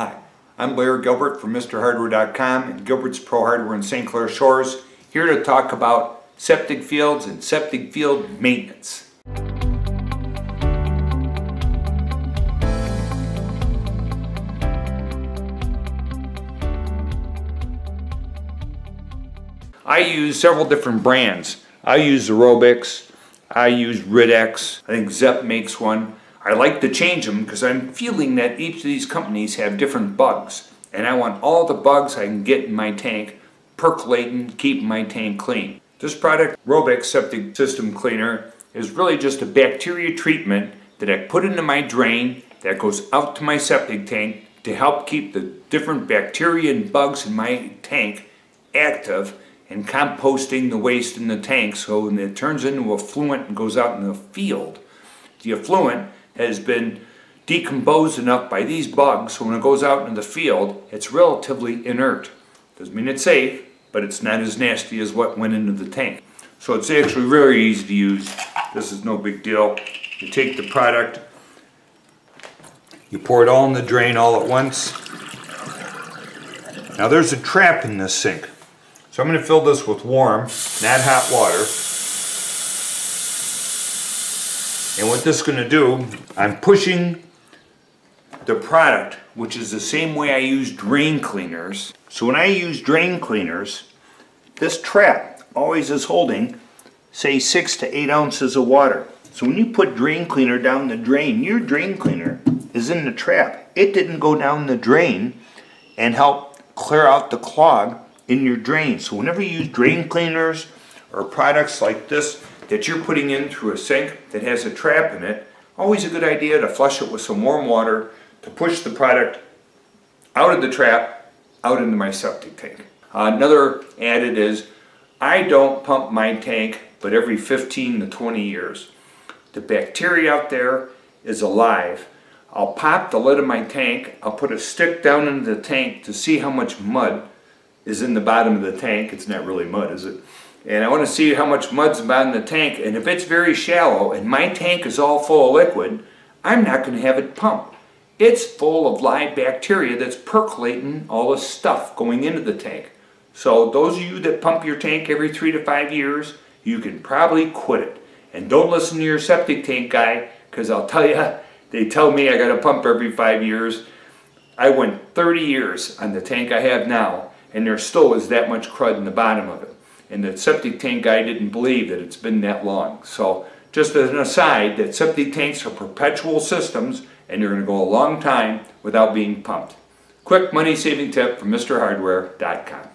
Hi, I'm Blair Gilbert from MrHardware.com and Gilbert's Pro Hardware in St. Clair Shores, here to talk about septic fields and septic field maintenance. I use several different brands. I use Aerobics, I use Rid-X, I think Zep makes one. I like to change them because I'm feeling that each of these companies have different bugs, and I want all the bugs I can get in my tank percolating, keeping my tank clean. This product, Robex Septic System Cleaner, is really just a bacteria treatment that I put into my drain that goes out to my septic tank to help keep the different bacteria and bugs in my tank active and composting the waste in the tank, so when it turns into effluent and goes out in the field, the effluent has been decomposed enough by these bugs, so when it goes out in the field, it's relatively inert. Doesn't mean it's safe, but it's not as nasty as what went into the tank. So it's actually very easy to use. This is no big deal. You take the product, you pour it all in the drain all at once. Now there's a trap in this sink. So I'm going to fill this with warm, not hot water. And what this is going to do, I'm pushing the product, which is the same way I use drain cleaners. So when I use drain cleaners, this trap always is holding, say, 6 to 8 ounces of water. So when you put drain cleaner down the drain, your drain cleaner is in the trap. It didn't go down the drain and help clear out the clog in your drain. So whenever you use drain cleaners or products like this that you're putting in through a sink that has a trap in it, always a good idea to flush it with some warm water to push the product out of the trap, out into my septic tank. Another added is, I don't pump my tank but every 15 to 20 years. The bacteria out there is alive. I'll pop the lid of my tank, I'll put a stick down into the tank to see how much mud is in the bottom of the tank. It's not really mud, is it? And I want to see how much mud's in the tank, and if it's very shallow and my tank is all full of liquid, I'm not going to have it pumped. It's full of live bacteria that's percolating all the stuff going into the tank. So those of you that pump your tank every 3 to 5 years, you can probably quit it. And don't listen to your septic tank guy, because I'll tell you, they tell me I got to pump every 5 years. I went 30 years on the tank I have now, and there still is that much crud in the bottom of it. And the septic tank guy didn't believe that it's been that long. So just as an aside, that septic tanks are perpetual systems, and you're going to go a long time without being pumped. Quick money saving tip from MrHardware.com.